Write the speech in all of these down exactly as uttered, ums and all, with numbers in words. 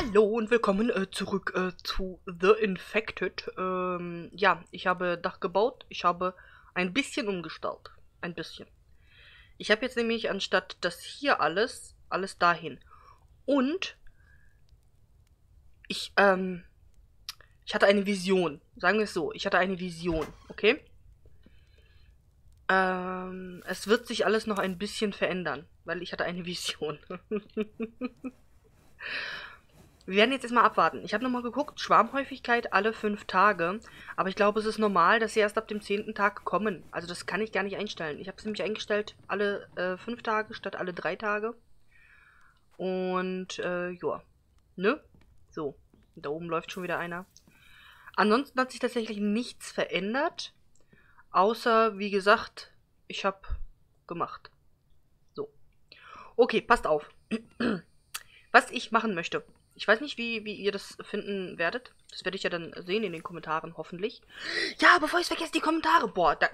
Hallo und willkommen äh, zurück äh, zu The Infected. Ähm, ja, ich habe Dach gebaut. Ich habe ein bisschen umgestaut. Ein bisschen. Ich habe jetzt nämlich anstatt das hier alles, alles dahin. Und ich, ähm, ich hatte eine Vision. Sagen wir es so. Ich hatte eine Vision, okay? Ähm, es wird sich alles noch ein bisschen verändern, weil ich hatte eine Vision. Wir werden jetzt erstmal abwarten. Ich habe nochmal geguckt, Schwarmhäufigkeit alle fünf Tage. Aber ich glaube, es ist normal, dass sie erst ab dem zehnten Tag kommen. Also das kann ich gar nicht einstellen. Ich habe es nämlich eingestellt, alle äh, fünf Tage statt alle drei Tage. Und, äh, ja. Ne? So. Da oben läuft schon wieder einer. Ansonsten hat sich tatsächlich nichts verändert. Außer, wie gesagt, ich habe gemacht. So. Okay, passt auf. Was ich machen möchte. Ich weiß nicht, wie, wie ihr das finden werdet. Das werde ich ja dann sehen in den Kommentaren, hoffentlich. Ja, bevor ich es vergesse, die Kommentare. Boah, da...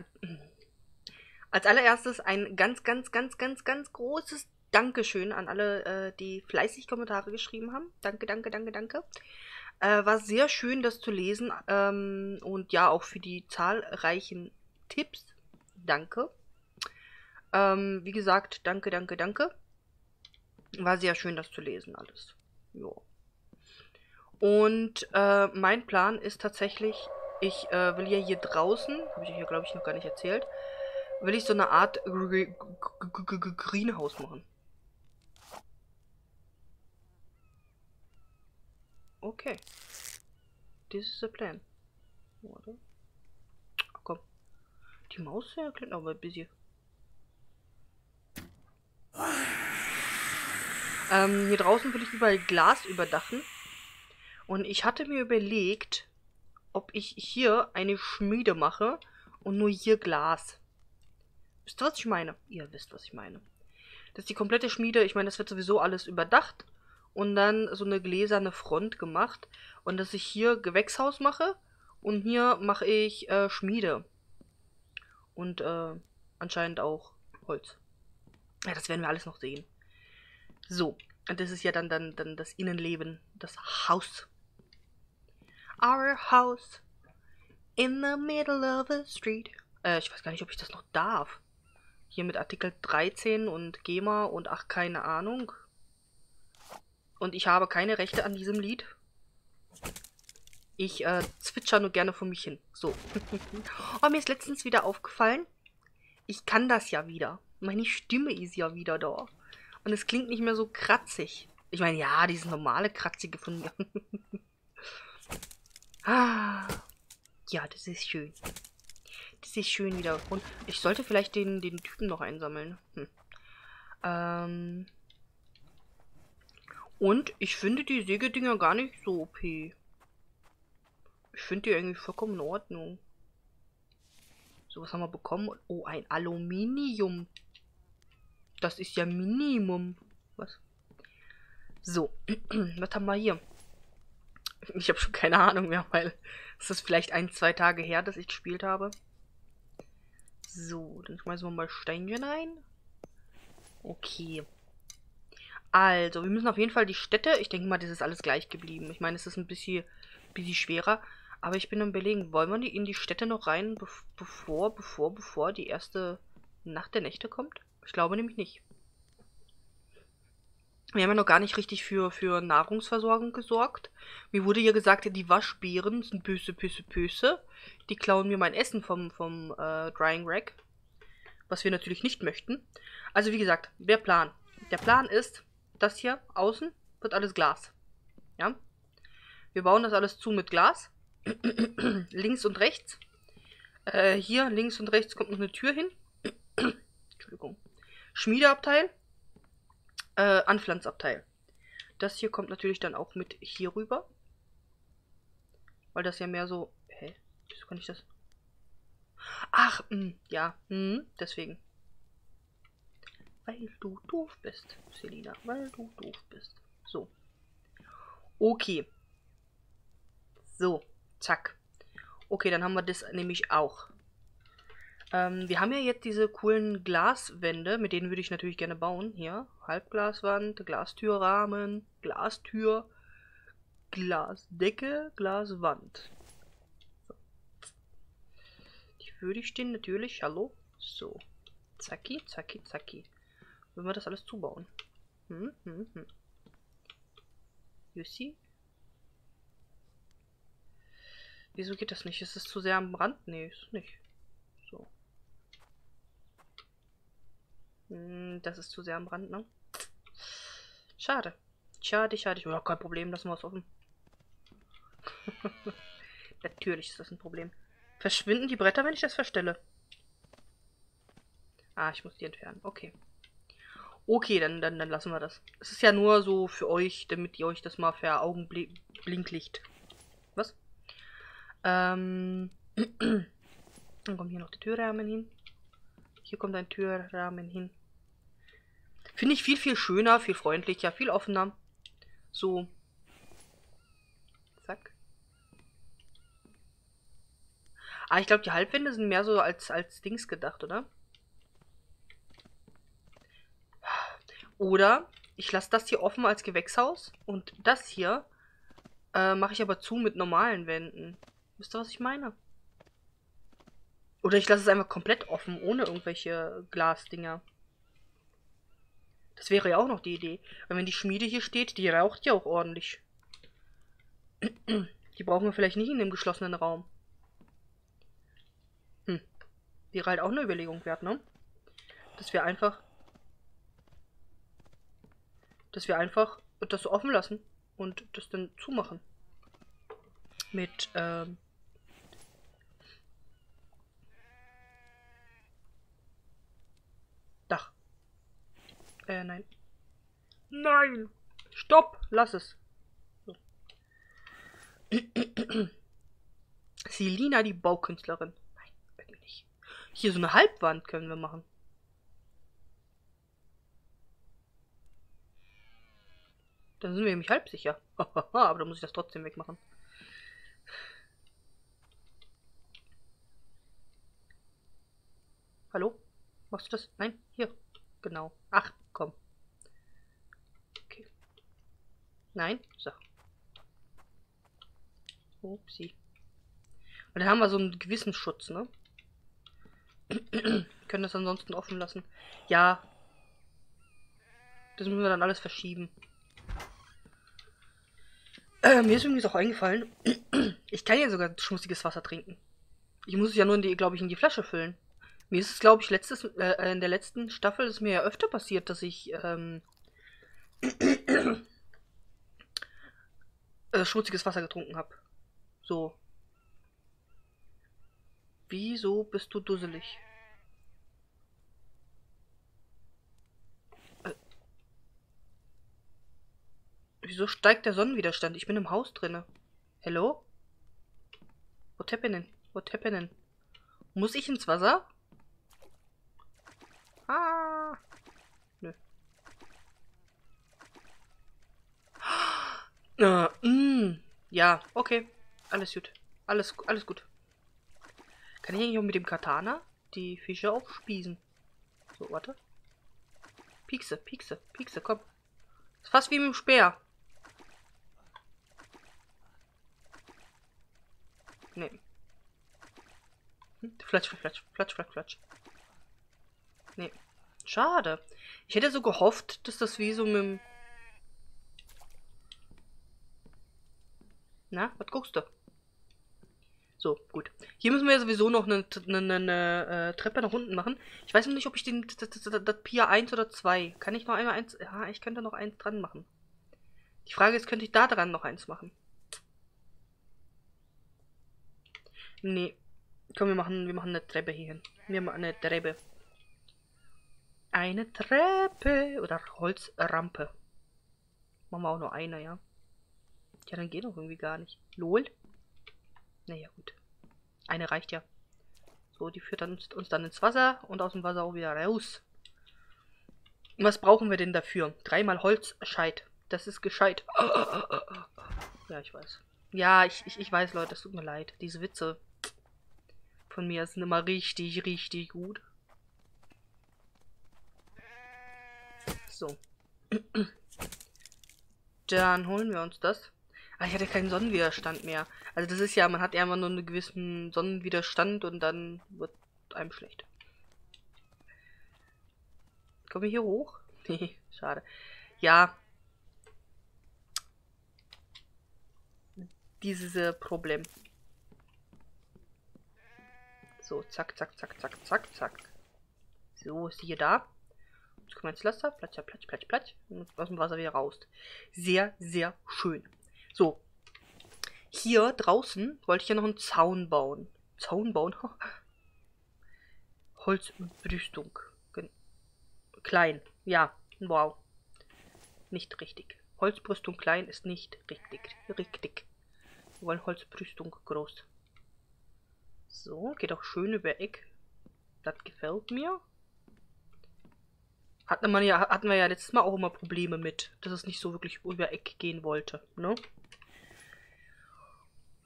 Als allererstes ein ganz, ganz, ganz, ganz, ganz großes Dankeschön an alle, äh, die fleißig Kommentare geschrieben haben. Danke, danke, danke, danke. Äh, war sehr schön, das zu lesen. Ähm, und ja, auch für die zahlreichen Tipps. Danke. Ähm, wie gesagt, danke, danke, danke. War sehr schön, das zu lesen, alles. Jo. Und äh, mein Plan ist tatsächlich, ich äh, will ja hier draußen, habe ich euch ja, glaube ich, noch gar nicht erzählt, will ich so eine Art Greenhouse machen. Okay. This is the plan. Warte. Ach komm. Die Maus ja klingt aber ein bisschen. Ähm, hier draußen will ich überall Glas überdachen. Und ich hatte mir überlegt, ob ich hier eine Schmiede mache und nur hier Glas. Wisst ihr, was ich meine? Ihr wisst, was ich meine. Das ist die komplette Schmiede. Ich meine, das wird sowieso alles überdacht. Und dann so eine gläserne Front gemacht. Und dass ich hier Gewächshaus mache. Und hier mache ich äh, Schmiede. Und äh, anscheinend auch Holz. Ja, das werden wir alles noch sehen. So, und das ist ja dann, dann, dann das Innenleben, das Haus. Our house in the middle of a street. Äh, ich weiß gar nicht, ob ich das noch darf. Hier mit Artikel dreizehn und GEMA und ach, keine Ahnung. Und ich habe keine Rechte an diesem Lied. Ich äh, zwitscher nur gerne vor mich hin. So. Oh, mir ist letztens wieder aufgefallen, ich kann das ja wieder. Meine Stimme ist ja wieder da. Und es klingt nicht mehr so kratzig. Ich meine, ja, dieses normale Kratzige von mir. Ah, ja, das ist schön. Das ist schön wieder. Und ich sollte vielleicht den, den Typen noch einsammeln. Hm. Ähm. Und ich finde die Sägedinger gar nicht so O P. Ich finde die eigentlich vollkommen in Ordnung. So, was haben wir bekommen? Oh, ein Aluminium. Das ist ja Minimum. Was? So. Was haben wir hier? Ich habe schon keine Ahnung mehr, weil es ist vielleicht ein, zwei Tage her, dass ich gespielt habe. So, dann schmeißen wir mal Steinchen ein. Okay. Also, wir müssen auf jeden Fall die Städte... Ich denke mal, das ist alles gleich geblieben. Ich meine, es ist ein bisschen, bisschen schwerer. Aber ich bin am Überlegen, wollen wir in die Städte noch rein, bevor, bevor, bevor die erste Nacht der Nächte kommt? Ich glaube nämlich nicht. Wir haben ja noch gar nicht richtig für, für Nahrungsversorgung gesorgt. Mir wurde ja gesagt, die Waschbären sind böse, böse, böse. Die klauen mir mein Essen vom, vom äh, Drying Rack. Was wir natürlich nicht möchten. Also wie gesagt, der Plan. Der Plan ist, das hier außen wird alles Glas. Ja? Wir bauen das alles zu mit Glas. Links und rechts. Äh, hier links und rechts kommt noch eine Tür hin. Entschuldigung. Schmiedeabteil, äh, Anpflanzabteil. Das hier kommt natürlich dann auch mit hier rüber. Weil das ja mehr so... Hä? Wieso kann ich das? Ach, mh, ja, mh, deswegen. Weil du doof bist, Selina. Weil du doof bist. So. Okay. So, zack. Okay, dann haben wir das nämlich auch. Ähm, wir haben ja jetzt diese coolen Glaswände, mit denen würde ich natürlich gerne bauen. Hier, Halbglaswand, Glastürrahmen, Glastür, Glasdecke, Glaswand. So. Die würde ich stehen, natürlich. Hallo. So. Zacki, zacki, zacki. Wenn wir das alles zubauen. Hm, hm, hm. Yussi? Wieso geht das nicht? Ist das zu sehr am Rand? Nee, ist nicht. So. Hm, das ist zu sehr am Rand, ne? Schade. Schade, schade. Ja, kein Problem, lassen wir es offen. Natürlich ist das ein Problem. Verschwinden die Bretter, wenn ich das verstelle? Ah, ich muss die entfernen. Okay. Okay, dann, dann, dann lassen wir das. Es ist ja nur so für euch, damit ihr euch das mal für Augenblinklicht. Was? Ähm. Dann kommen hier noch die Türrahmen hin. Hier kommt ein Türrahmen hin. Finde ich viel, viel schöner, viel freundlicher, viel offener. So. Zack. Ah, ich glaube, die Halbwände sind mehr so als, als Dings gedacht, oder? Oder ich lasse das hier offen als Gewächshaus und das hier äh, mache ich aber zu mit normalen Wänden. Wisst ihr, was ich meine? Oder ich lasse es einfach komplett offen, ohne irgendwelche Glasdinger. Das wäre ja auch noch die Idee. Weil wenn die Schmiede hier steht, die raucht ja auch ordentlich. Die brauchen wir vielleicht nicht in dem geschlossenen Raum. Hm. Wäre halt auch eine Überlegung wert, ne? Dass wir einfach... Dass wir einfach das offen lassen und das dann zumachen. Mit, ähm... Dach. Äh, nein. Nein! Stopp! Lass es! So. Selina, die Baukünstlerin. Nein, irgendwie nicht. Hier so eine Halbwand können wir machen. Dann sind wir nämlich halb sicher. Aber dann muss ich das trotzdem wegmachen. Hallo? Machst du das? Nein, hier. Genau. Ach, komm. Okay. Nein, so. Upsi. Und dann haben wir so einen gewissen Schutz, ne? Können das ansonsten offen lassen. Ja. Das müssen wir dann alles verschieben. Äh, mir ist übrigens auch eingefallen, ich kann ja sogar schmutziges Wasser trinken. Ich muss es ja nur, in die, glaube ich, in die Flasche füllen. Mir ist es, glaube ich, letztes, äh, in der letzten Staffel ist mir ja öfter passiert, dass ich ähm, äh, schmutziges Wasser getrunken habe. So. Wieso bist du dusselig? Wieso steigt der Sonnenwiderstand? Ich bin im Haus drinne. Hello? What happening? What happening? Muss ich ins Wasser? Ah. Nö. Ah, mm. Ja, okay. Alles gut. Alles, alles gut. Kann ich eigentlich auch mit dem Katana die Fische aufspießen? So, warte. Piekse, piekse, piekse, komm. Ist fast wie mit dem Speer. Nee. Hm? Flatsch, flatsch, flatsch, flatsch, flatsch. Nee. Schade. Ich hätte so gehofft, dass das wie so mit dem... Na, was guckst du? So, gut. Hier müssen wir ja sowieso noch eine, eine, eine äh, Treppe nach unten machen. Ich weiß noch nicht, ob ich den das, das, das, das Pier eins oder zwei... Kann ich noch einmal eins... Ja, ich könnte noch eins dran machen. Die Frage ist, könnte ich da dran noch eins machen? Nee. Komm, wir machen, wir machen eine Treppe hier hin. Wir machen eine Treppe. Eine Treppe. Oder Holzrampe. Machen wir auch nur eine, ja. Ja, dann geht doch irgendwie gar nicht. Lol. Naja, gut. Eine reicht ja. So, die führt dann uns, uns dann ins Wasser und aus dem Wasser auch wieder raus. Was brauchen wir denn dafür? Dreimal Holzscheit. Das ist gescheit. Ja, ich weiß. Ja, ich, ich, ich weiß, Leute, es tut mir leid. Diese Witze von mir sind immer richtig, richtig gut. So. Dann holen wir uns das. Ah, ich hatte keinen Sonnenwiderstand mehr. Also das ist ja, man hat ja immer nur einen gewissen Sonnenwiderstand und dann wird einem schlecht. Komme ich hier hoch? Nee, schade. Ja. Dieses äh, Problem. So, zack, zack, zack, zack, zack, zack. So, siehe da. Jetzt kommen wir ins Laster. Platsch, platsch, platsch, platsch. Und aus dem Wasser wieder raus. Sehr, sehr schön. So. Hier draußen wollte ich ja noch einen Zaun bauen. Zaun bauen? Holzbrüstung. Klein. Ja. Wow. Nicht richtig. Holzbrüstung klein ist nicht richtig. Richtig. Wir wollen Holzbrüstung groß. So, geht auch schön über Eck. Das gefällt mir. Hatten wir, ja, hatten wir ja letztes Mal auch immer Probleme mit, dass es nicht so wirklich über Eck gehen wollte, ne?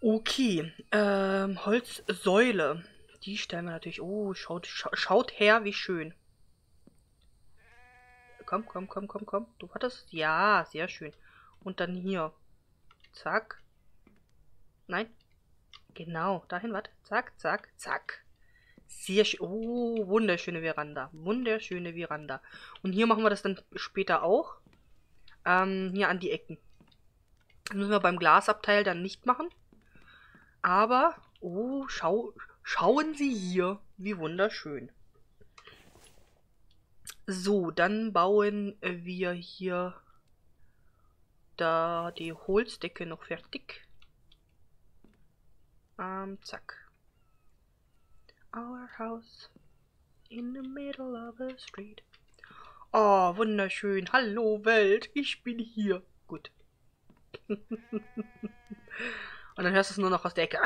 Okay, ähm, Holzsäule. Die stellen wir natürlich... Oh, schaut, scha schaut her, wie schön. Komm, komm, komm, komm, komm. Du hattest... Ja, sehr schön. Und dann hier. Zack. Nein. Genau, dahin, warte. Zack, zack, zack. Sehr schön. Oh, wunderschöne Veranda. Wunderschöne Veranda. Und hier machen wir das dann später auch. Ähm, hier an die Ecken. Das müssen wir beim Glasabteil dann nicht machen. Aber, oh, schau, schauen Sie hier, wie wunderschön. So, dann bauen wir hier da die Holzdecke noch fertig. Ähm, zack. Our house in the middle of a street. Oh, wunderschön. Hallo Welt, ich bin hier. Gut. Und dann hörst du es nur noch aus der Ecke.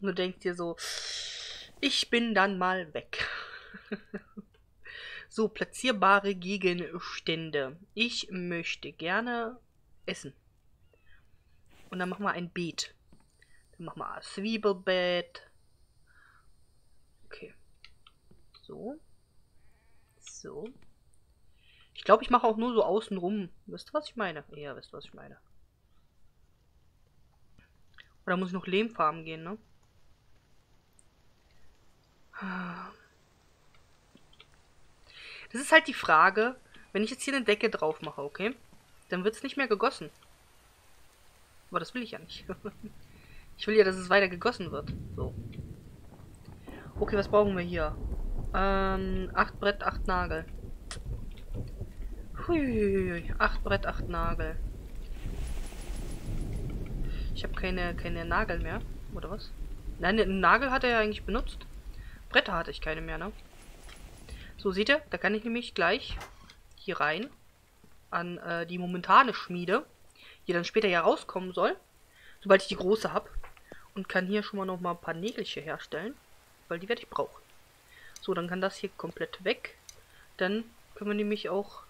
Und du denkst dir so, ich bin dann mal weg. So, platzierbare Gegenstände. Ich möchte gerne essen. Und dann machen wir ein Beet. Mach mal ein Zwiebelbett. Okay. So. So. Ich glaube, ich mache auch nur so außenrum. Wisst ihr, was ich meine? Ja, wisst ihr, was ich meine. Oder muss ich noch Lehmfarmen gehen, ne? Das ist halt die Frage, wenn ich jetzt hier eine Decke drauf mache, okay? Dann wird es nicht mehr gegossen. Aber das will ich ja nicht. Ich will ja, dass es weiter gegossen wird. So. Okay, was brauchen wir hier? Ähm, acht Brett, acht Nagel. Hui, acht Brett, acht Nagel. Ich habe keine, keine Nagel mehr, oder was? Nein, den Nagel hat er ja eigentlich benutzt. Bretter hatte ich keine mehr, ne? So, seht ihr? Da kann ich nämlich gleich hier rein an äh, die momentane Schmiede, die dann später ja rauskommen soll, sobald ich die große habe. Und kann hier schon mal noch mal ein paar Nägelchen herstellen, weil die werde ich brauchen. So, dann kann das hier komplett weg. Dann können wir nämlich auch...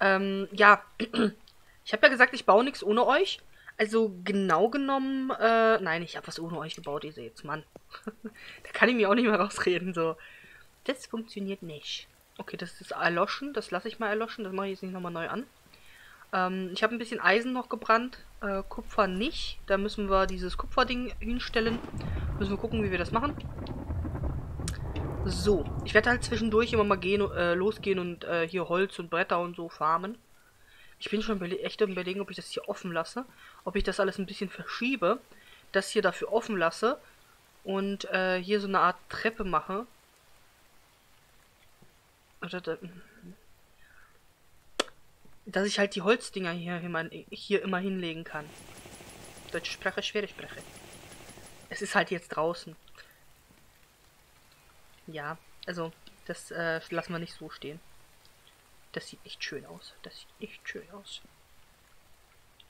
Ähm, ja, ich habe ja gesagt, ich baue nichts ohne euch. Also genau genommen... Äh, nein, ich habe was ohne euch gebaut, ihr seht's, Mann. Da kann ich mir auch nicht mehr rausreden, so. Das funktioniert nicht. Okay, das ist erloschen, das lasse ich mal erloschen. Das mache ich jetzt nicht nochmal neu an. Ähm, ich habe ein bisschen Eisen noch gebrannt, äh, Kupfer nicht. Da müssen wir dieses Kupferding hinstellen. Müssen wir gucken, wie wir das machen. So, ich werde halt zwischendurch immer mal gehen, äh, losgehen und äh, hier Holz und Bretter und so farmen. Ich bin schon echt am Überlegen, ob ich das hier offen lasse. Ob ich das alles ein bisschen verschiebe. Das hier dafür offen lasse. Und äh, hier so eine Art Treppe mache. Oder da... Dass ich halt die Holzdinger hier, hier immer hinlegen kann. Deutsche Sprache, schwere Sprache. Es ist halt jetzt draußen. Ja, also, das äh, lassen wir nicht so stehen. Das sieht echt schön aus. Das sieht echt schön aus.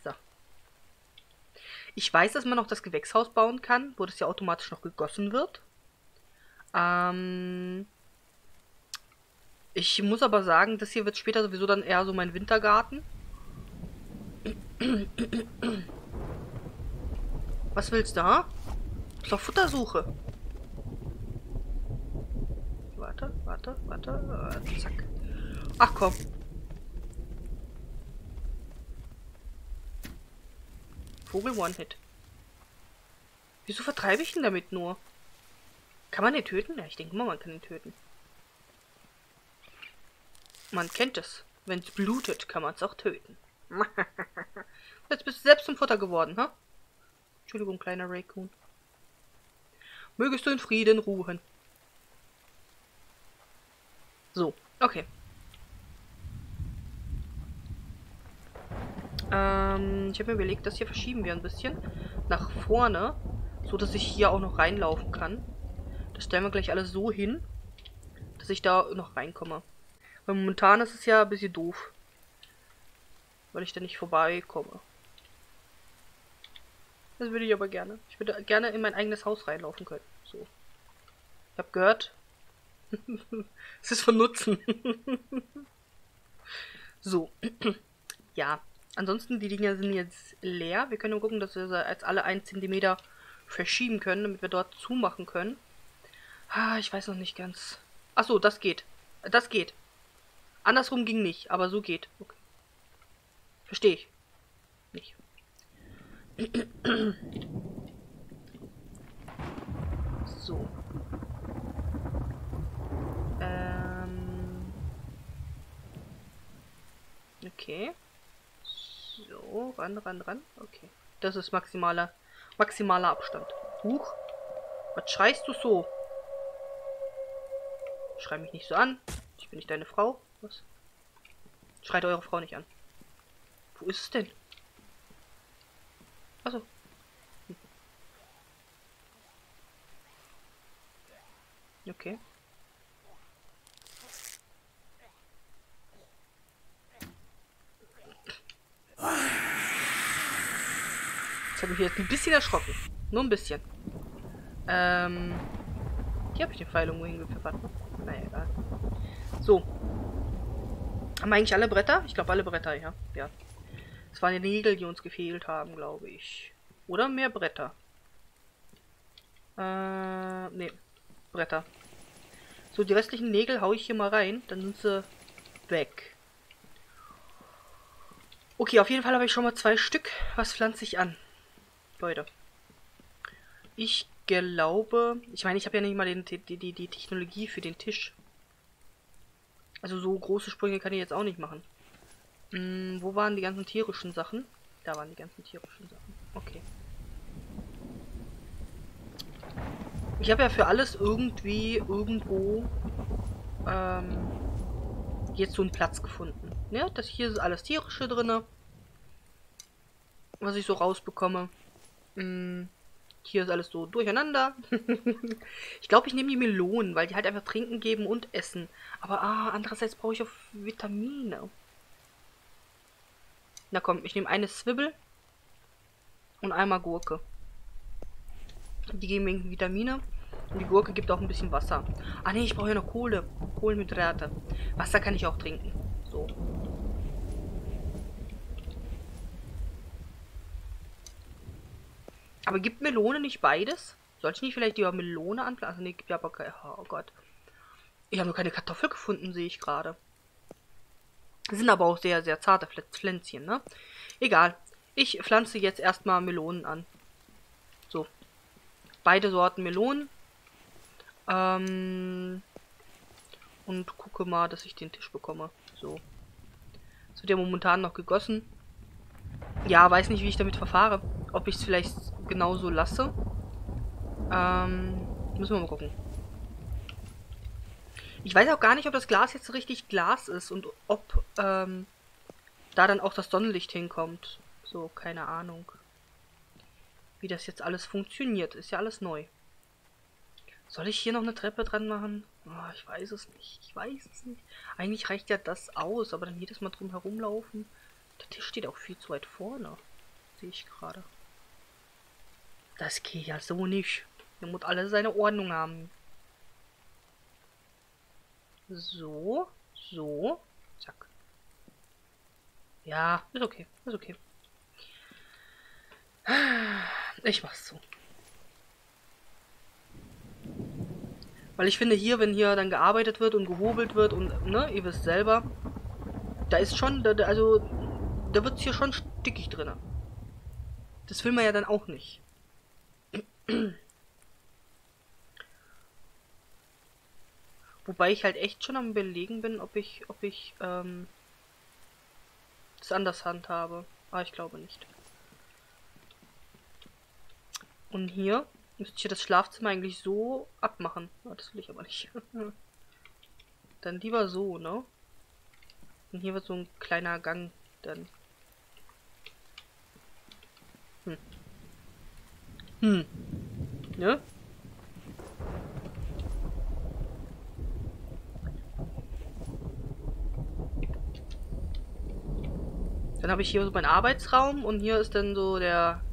So. Ich weiß, dass man noch das Gewächshaus bauen kann, wo das ja automatisch noch gegossen wird. Ähm... Ich muss aber sagen, das hier wird später sowieso dann eher so mein Wintergarten. Was willst du, ha? Ist doch Futtersuche. Warte, warte, warte. Zack. Ach komm. Vogel One-Hit. Wieso vertreibe ich ihn damit nur? Kann man den töten? Ja, ich denke mal, man kann ihn töten. Man kennt es. Wenn es blutet, kann man es auch töten. Jetzt bist du selbst zum Futter geworden, ha? Entschuldigung, kleiner Raccoon. Mögest du in Frieden ruhen. So, okay. Ähm, ich habe mir überlegt, das hier verschieben wir ein bisschen nach vorne, so dass ich hier auch noch reinlaufen kann. Das stellen wir gleich alles so hin, dass ich da noch reinkomme. Weil momentan ist es ja ein bisschen doof, weil ich da nicht vorbeikomme. Das würde ich aber gerne. Ich würde gerne in mein eigenes Haus reinlaufen können. So. Ich habe gehört, es ist von Nutzen. So. Ja. Ansonsten, die Dinger sind jetzt leer. Wir können nur gucken, dass wir sie als alle einen Zentimeter verschieben können, damit wir dort zumachen können. Ah, ich weiß noch nicht ganz. Achso, das geht. Das geht. Andersrum ging nicht, aber so geht. Okay. Verstehe ich. Nicht. So. Ähm. Okay. So, ran, ran, ran. Okay. Das ist maximaler, maximaler Abstand. Huch. Was schreist du so? Schrei mich nicht so an. Ich bin nicht deine Frau. Was? Schreit eure Frau nicht an. Wo ist es denn? Achso. Hm. Okay. Das hat mich jetzt ein bisschen erschrocken. Nur ein bisschen. Ähm. Hier habe ich den Pfeil irgendwo hingepfeffert, ne? Naja, egal. So. Haben wir eigentlich alle Bretter? Ich glaube, alle Bretter, ja. Ja. Es waren die Nägel, die uns gefehlt haben, glaube ich. Oder mehr Bretter. Äh, ne. Bretter. So, die restlichen Nägel haue ich hier mal rein. Dann sind sie weg. Okay, auf jeden Fall habe ich schon mal zwei Stück. Was pflanze ich an? Leute, ich glaube, ich meine, ich habe ja nicht mal den, die, die, die Technologie für den Tisch. Also so große Sprünge kann ich jetzt auch nicht machen. Hm, wo waren die ganzen tierischen Sachen? Da waren die ganzen tierischen Sachen. Okay. Ich habe ja für alles irgendwie, irgendwo, ähm, jetzt so einen Platz gefunden. Ja, das hier ist alles tierische drin. Was ich so rausbekomme. Hier ist alles so durcheinander. Ich glaube, ich nehme die Melonen, weil die halt einfach trinken geben und essen. Aber ah, andererseits brauche ich auch Vitamine. Na komm, ich nehme eine Zwiebel und einmal Gurke. Die geben irgendwie Vitamine. Und die Gurke gibt auch ein bisschen Wasser. Ah ne, ich brauche ja noch Kohle. Kohlenhydrate. Wasser kann ich auch trinken. So. Aber gibt Melone nicht beides? Sollte ich nicht vielleicht die Melone anpflanzen? Nee, gibt ja aber keine. Oh Gott. Ich habe noch keine Kartoffel gefunden, sehe ich gerade. Sind aber auch sehr, sehr zarte Pflänzchen, ne? Egal. Ich pflanze jetzt erstmal Melonen an. So. Beide Sorten Melonen. Ähm. Und gucke mal, dass ich den Tisch bekomme. So. Das wird ja momentan noch gegossen. Ja, weiß nicht, wie ich damit verfahre. Ob ich es vielleicht genauso lasse. Ähm, müssen wir mal gucken. Ich weiß auch gar nicht, ob das Glas jetzt richtig Glas ist und ob ähm, da dann auch das Sonnenlicht hinkommt. So, keine Ahnung. Wie das jetzt alles funktioniert. Ist ja alles neu. Soll ich hier noch eine Treppe dran machen? Oh, ich weiß es nicht. Ich weiß es nicht. Eigentlich reicht ja das aus, aber dann jedes Mal drum herumlaufen. Der Tisch steht auch viel zu weit vorne. Sehe ich gerade. Das geht ja so nicht. Der muss alle seine Ordnung haben. So. So. Zack. Ja, ist okay. Ist okay. Ich mach's so. Weil ich finde hier, wenn hier dann gearbeitet wird und gehobelt wird und, ne, ihr wisst selber, da ist schon, da, also, da wird's hier schon stickig drin. Das will man ja dann auch nicht. Wobei ich halt echt schon am Überlegen bin, ob ich, ob ich, ähm, das anders handhabe. Aber ich glaube nicht. Und hier müsste ich das Schlafzimmer eigentlich so abmachen. Das will ich aber nicht. Dann lieber so, ne? Und hier wird so ein kleiner Gang dann. Hm. Hm. Ne? Dann habe ich hier so meinen Arbeitsraum und hier ist dann so der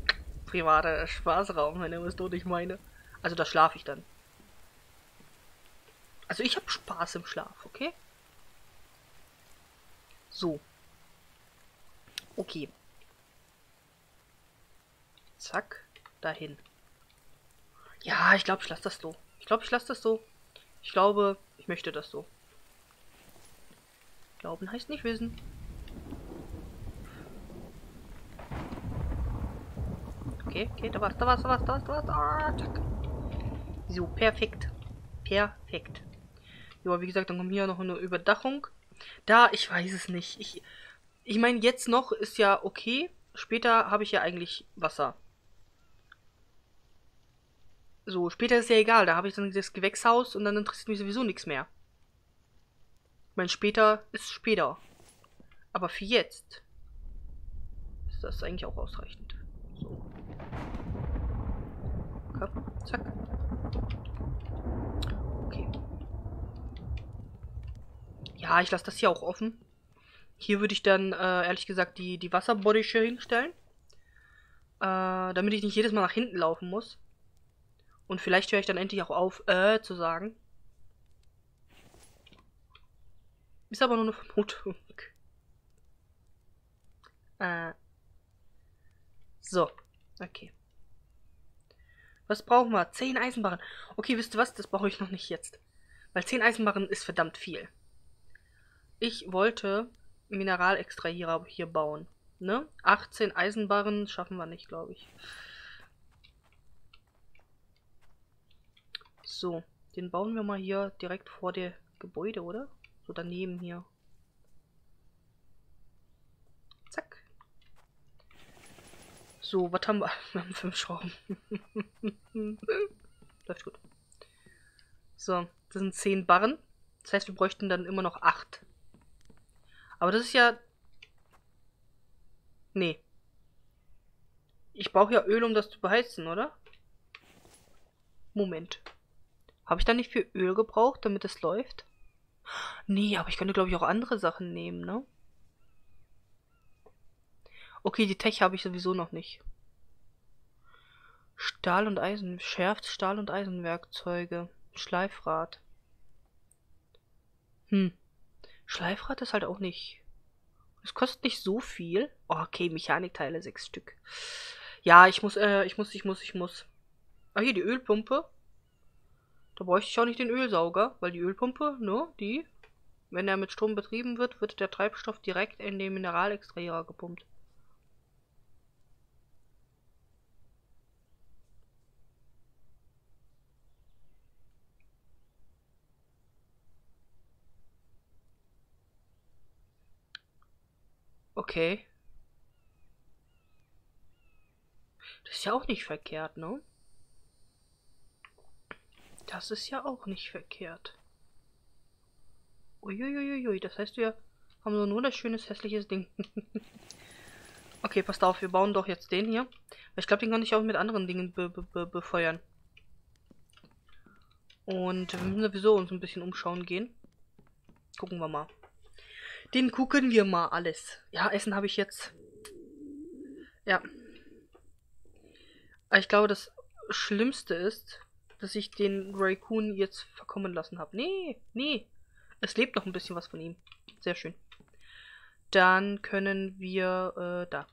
private Spaßraum, wenn ihr wisst, was ich meine. Also da schlafe ich dann. Also ich habe Spaß im Schlaf, okay? So. Okay. Zack. Dahin. Ja, ich glaube, ich lasse das so. Ich glaube, ich lasse das so. Ich glaube, ich möchte das so. Glauben heißt nicht wissen. Okay, okay, da war's, da war's, da war's, da war's, da war's. Ah, zack. So, perfekt. Perfekt. Ja, wie gesagt, dann kommt hier noch eine Überdachung. Da, ich weiß es nicht. Ich, ich meine, jetzt noch ist ja okay. Später habe ich ja eigentlich Wasser. So, später ist ja egal. Da habe ich dann das Gewächshaus und dann interessiert mich sowieso nichts mehr. Ich meine, später ist später. Aber für jetzt ist das eigentlich auch ausreichend. So. Okay, zack. Okay. Ja, ich lasse das hier auch offen. Hier würde ich dann, äh, ehrlich gesagt, die, die Wasserbottiche hinstellen. Äh, damit ich nicht jedes Mal nach hinten laufen muss. Und vielleicht höre ich dann endlich auch auf, äh, zu sagen. Ist aber nur eine Vermutung. Äh. So. Okay. Was brauchen wir? zehn Eisenbarren. Okay, wisst ihr was? Das brauche ich noch nicht jetzt. Weil zehn Eisenbarren ist verdammt viel. Ich wollte Mineralextrahierer hier bauen. Ne? achtzehn Eisenbarren schaffen wir nicht, glaube ich. So, den bauen wir mal hier direkt vor dem Gebäude, oder? So daneben hier. Zack. So, was haben wir? Wir haben fünf Schrauben. Läuft gut. So, das sind zehn Barren. Das heißt, wir bräuchten dann immer noch acht. Aber das ist ja... Nee. Ich brauche ja Öl, um das zu beheizen, oder? Moment. Habe ich da nicht viel Öl gebraucht, damit es läuft? Nee, aber ich könnte, glaube ich, auch andere Sachen nehmen, ne? Okay, die Tech habe ich sowieso noch nicht. Stahl und Eisen. Schärft Stahl- und Eisenwerkzeuge. Schleifrad. Hm. Schleifrad ist halt auch nicht. Es kostet nicht so viel. Oh, okay, Mechanikteile, sechs Stück. Ja, ich muss, äh, ich muss, ich muss, ich muss. Ah, hier die Ölpumpe. Da bräuchte ich auch nicht den Ölsauger, weil die Ölpumpe, ne, die, wenn er mit Strom betrieben wird, wird der Treibstoff direkt in den Mineralextrahierer gepumpt. Okay. Das ist ja auch nicht verkehrt, ne? Das ist ja auch nicht verkehrt. Uiuiuiui, das heißt, wir haben so ein wunderschönes, hässliches Ding. Okay, passt auf, wir bauen doch jetzt den hier. Weil ich glaube, den kann ich auch mit anderen Dingen be be be befeuern. Und wir müssen sowieso uns ein bisschen umschauen gehen. Gucken wir mal. Den gucken wir mal alles. Ja, Essen habe ich jetzt. Ja. Aber ich glaube, das Schlimmste ist, dass ich den Raccoon jetzt verkommen lassen habe. Nee, nee. Es lebt noch ein bisschen was von ihm. Sehr schön. Dann können wir, äh, da.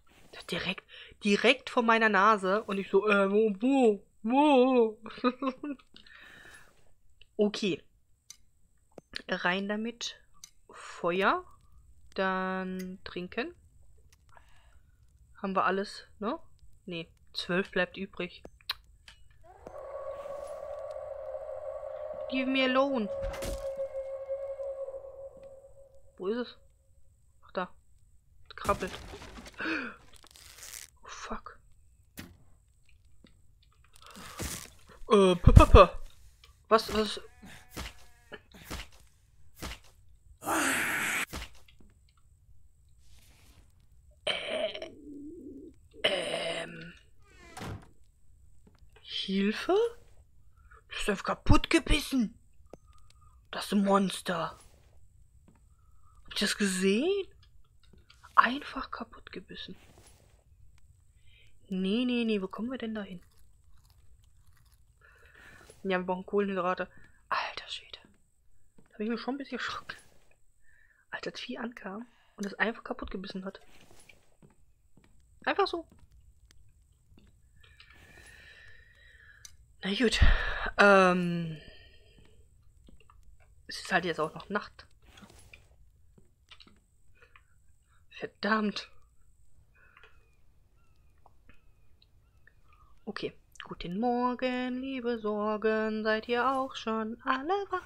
Direkt, direkt vor meiner Nase. Und ich so, äh, wo, wo, wo. Okay. Rein damit. Feuer. Dann trinken. Haben wir alles, ne? Nee, zwölf bleibt übrig. Give me alone. Wo ist es? Ach, da. Krabbelt. Oh, fuck. Äh, P-P-P. Was, was? Hilfe? Du bist einfach kaputt gebissen. Das ist ein Monster. Habt ihr das gesehen? Einfach kaputt gebissen. Nee, nee, nee. Wo kommen wir denn da hin? Ja, wir brauchen Kohlenhydrate. Alter Schwede. Da habe ich mir schon ein bisschen erschrocken. Als das Vieh ankam und das einfach kaputt gebissen hat. Einfach so. Na gut, ähm, es ist halt jetzt auch noch Nacht. Verdammt. Okay, guten Morgen, liebe Sorgen, seid ihr auch schon alle wach?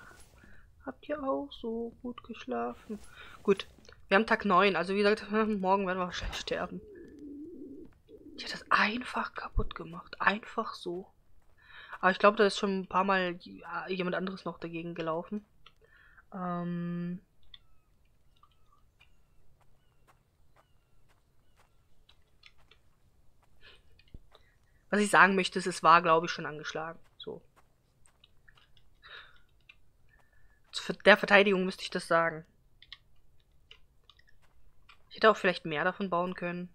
Habt ihr auch so gut geschlafen? Gut, wir haben Tag neun, also wie gesagt, morgen werden wir wahrscheinlich sterben. Ich habe das einfach kaputt gemacht, einfach so. Aber ich glaube, da ist schon ein paar Mal jemand anderes noch dagegen gelaufen. Ähm Was ich sagen möchte, ist, es war, glaube ich, schon angeschlagen. So. Zu der Verteidigung müsste ich das sagen. Ich hätte auch vielleicht mehr davon bauen können.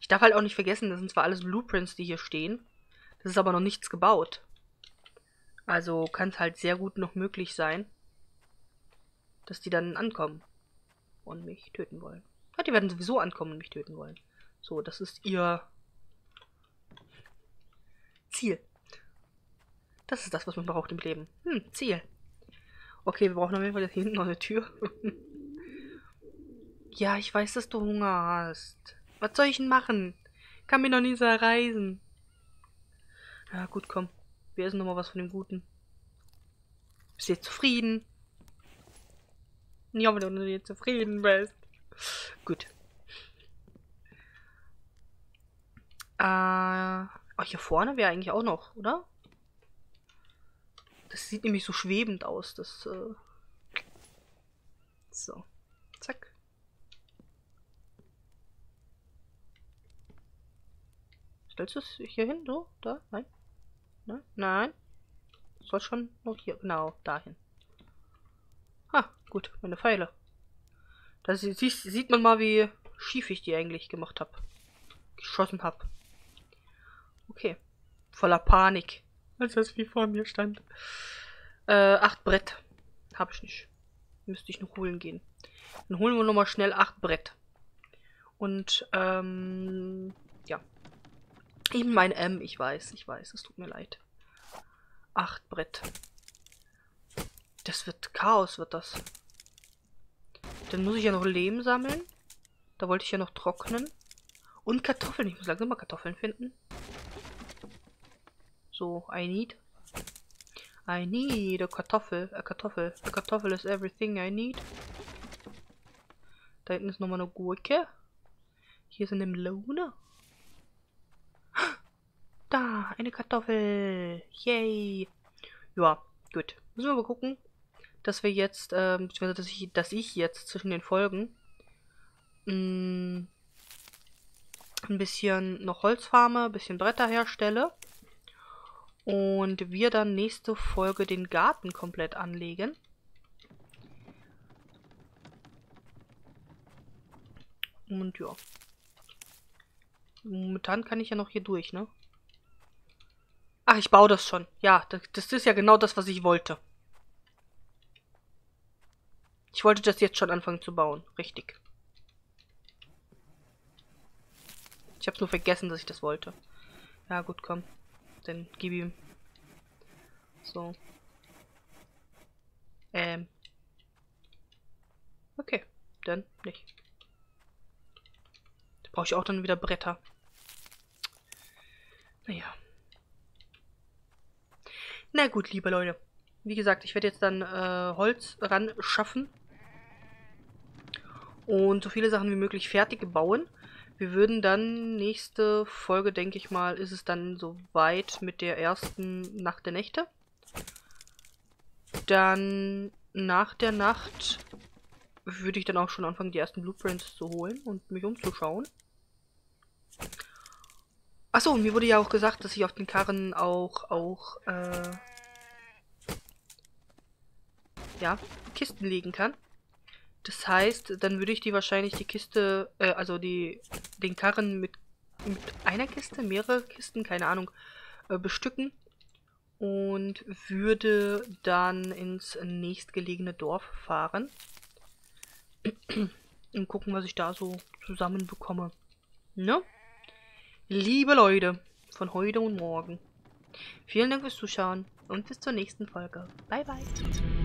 Ich darf halt auch nicht vergessen, das sind zwar alles Blueprints, die hier stehen, das ist aber noch nichts gebaut. Also kann es halt sehr gut noch möglich sein, dass die dann ankommen und mich töten wollen. Ja, die werden sowieso ankommen und mich töten wollen. So, das ist ihr Ziel. Das ist das, was man braucht im Leben. Hm, Ziel. Okay, wir brauchen auf jeden Fall hier hinten noch eine Tür. Ja, ich weiß, dass du Hunger hast. Was soll ich denn machen? Kann mir noch nie so reisen. Ja, gut, komm. Wir essen nochmal was von dem Guten. Bist du jetzt zufrieden? Ja, wenn du nicht zufrieden bist. Gut. Äh, oh, hier vorne wäre eigentlich auch noch, oder? Das sieht nämlich so schwebend aus. Das, äh so. Zack. Stellst du es hier hin? So? Da? Nein? Nein? Nein? Soll schon noch hier. Genau, dahin. Ah, gut. Meine Pfeile. Da sieht, sieht man mal, wie schief ich die eigentlich gemacht habe. Geschossen habe. Okay. Voller Panik. Als das wie vor mir stand. Äh, acht Brett. Habe ich nicht. Müsste ich noch holen gehen. Dann holen wir nochmal schnell acht Brett. Und, ähm, ja. Ich mein M, ich weiß, ich weiß, es tut mir leid. Acht Brett. Das wird Chaos, wird das. Dann muss ich ja noch Lehm sammeln. Da wollte ich ja noch trocknen. Und Kartoffeln, ich muss langsam mal Kartoffeln finden. So, I need. I need a Kartoffel, a Kartoffel. A Kartoffel is everything I need. Da hinten ist nochmal eine Gurke. Hier ist eine Melone. Da, eine Kartoffel. Yay. Ja, gut. Müssen wir mal gucken, dass wir jetzt, äh, beziehungsweise dass ich, dass ich jetzt zwischen den Folgen mh, ein bisschen noch Holz farme, ein bisschen Bretter herstelle und wir dann nächste Folge den Garten komplett anlegen. Und ja. Momentan kann ich ja noch hier durch, ne? Ach, ich baue das schon. Ja, das, das ist ja genau das, was ich wollte. Ich wollte das jetzt schon anfangen zu bauen. Richtig. Ich hab's nur vergessen, dass ich das wollte. Ja, gut, komm. Dann gib ihm. So. Ähm. Okay, dann nicht. Brauche ich auch dann wieder Bretter. Naja. Na gut, liebe Leute. Wie gesagt, ich werde jetzt dann äh, Holz ran schaffen. Und so viele Sachen wie möglich fertig bauen. Wir würden dann nächste Folge, denke ich mal, ist es dann soweit mit der ersten Nacht der Nächte. Dann nach der Nacht würde ich dann auch schon anfangen, die ersten Blueprints zu holen und mich umzuschauen. Achso, mir wurde ja auch gesagt, dass ich auf den Karren auch, auch, äh, ja, Kisten legen kann. Das heißt, dann würde ich die wahrscheinlich die Kiste, äh, also die, den Karren mit, mit einer Kiste, mehrere Kisten, keine Ahnung, äh, bestücken. Und würde dann ins nächstgelegene Dorf fahren. Und gucken, was ich da so zusammen bekomme. Ne? Liebe Leute, von heute und morgen. Vielen Dank fürs Zuschauen und bis zur nächsten Folge. Bye, bye.